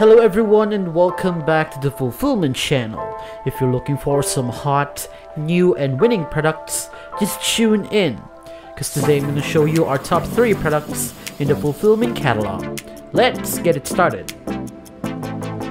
Hello everyone and welcome back to the Fulfillment Channel. If you're looking for some hot, new and winning products, just tune in, because today I'm going to show you our top 3 products in the Fulfillment Catalog. Let's get it started. Coming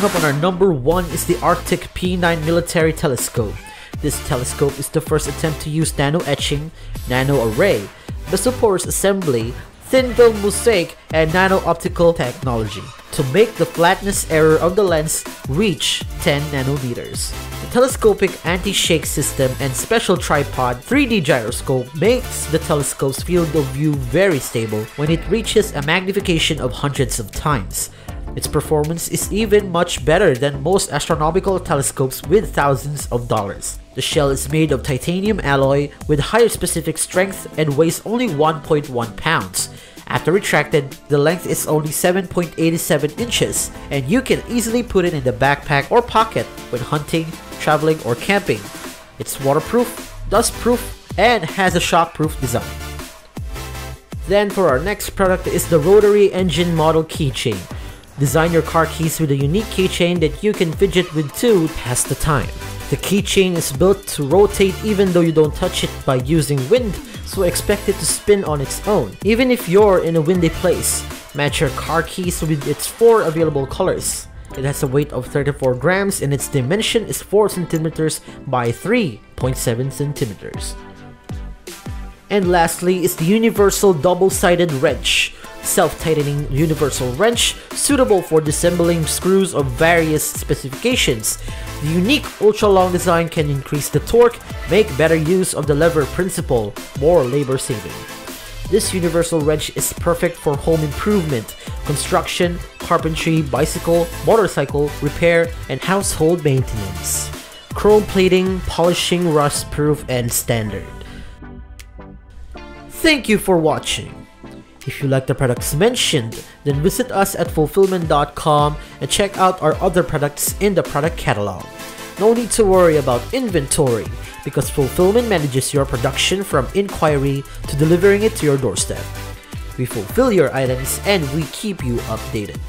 up on our number 1 is the Arctic P9 Military Telescope. This telescope is the first attempt to use nano etching, nano array, mesoporous assembly, thin film mosaic and nano-optical technology to make the flatness error of the lens reach 10 nanometers. The telescopic anti-shake system and special tripod 3D gyroscope makes the telescope's field of view very stable when it reaches a magnification of hundreds of times. Its performance is even much better than most astronomical telescopes with thousands of dollars. The shell is made of titanium alloy with higher specific strength and weighs only 1.1 pounds. After retracted, the length is only 7.87 inches and you can easily put it in the backpack or pocket when hunting, traveling, or camping. It's waterproof, dustproof, and has a shockproof design. Then for our next product is the Rotary Engine Model Keychain. Design your car keys with a unique keychain that you can fidget with to pass the time. The keychain is built to rotate even though you don't touch it by using wind, so expect it to spin on its own, even if you're in a windy place. Match your car keys with its 4 available colors. It has a weight of 34 grams and its dimension is 4 centimeters by 3.7 centimeters. And lastly is the Universal Double-Sided Wrench. Self-tightening universal wrench suitable for disassembling screws of various specifications. The unique ultra-long design can increase the torque, make better use of the lever principle, more labor-saving. This universal wrench is perfect for home improvement, construction, carpentry, bicycle, motorcycle repair, and household maintenance. Chrome plating, polishing, rust-proof, and standard. Thank you for watching. If you like the products mentioned, then visit us at fulfillman.com and check out our other products in the product catalog. No need to worry about inventory, because Fulfillment manages your production from inquiry to delivering it to your doorstep. We fulfill your items and we keep you updated.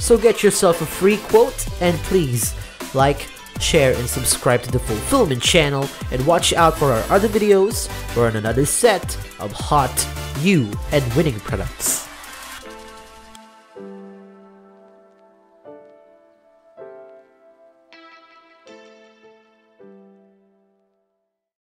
So get yourself a free quote and please like, share, and subscribe to the Fulfillment Channel and watch out for our other videos. We're on another set of hot, new and winning products.